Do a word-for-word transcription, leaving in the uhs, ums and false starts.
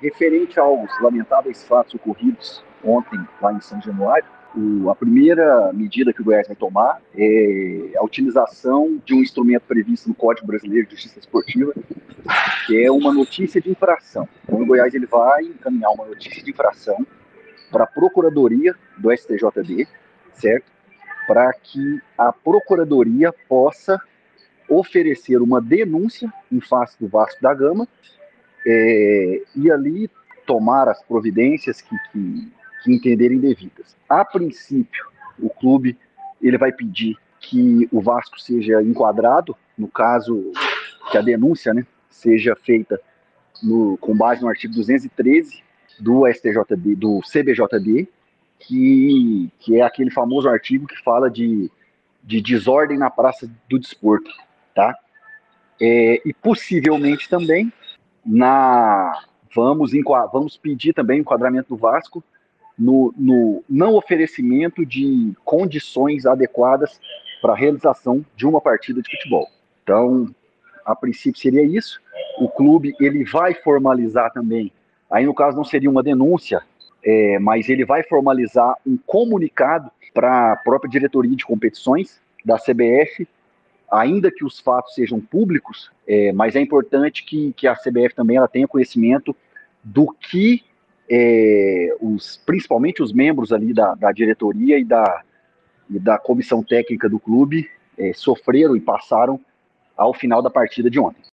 Referente aos lamentáveis fatos ocorridos ontem lá em São Januário, o, a primeira medida que o Goiás vai tomar é a utilização de um instrumento previsto no Código Brasileiro de Justiça Esportiva, que é uma notícia de infração. Então, o Goiás ele vai encaminhar uma notícia de infração para a Procuradoria do S T J D, certo? Para que a Procuradoria possa oferecer uma denúncia em face do Vasco da Gama é, e ali tomar as providências que, que, que entenderem devidas. A princípio, o clube ele vai pedir que o Vasco seja enquadrado, no caso que a denúncia né, seja feita no, com base no artigo duzentos e treze do S T J D, do C B J D, que, que é aquele famoso artigo que fala de de desordem na praça do desporto, tá? É, e possivelmente também na vamos, vamos pedir também o enquadramento do Vasco no, no não oferecimento de condições adequadas para a realização de uma partida de futebol. Então, a princípio seria isso. O clube ele vai formalizar também. Aí no caso não seria uma denúncia, é, mas ele vai formalizar um comunicado para a própria diretoria de competições da C B F, ainda que os fatos sejam públicos, é, mas é importante que, que a C B F também ela tenha conhecimento do que, é, os, principalmente os membros ali da, da diretoria e da, e da comissão técnica do clube, é, sofreram e passaram ao final da partida de ontem.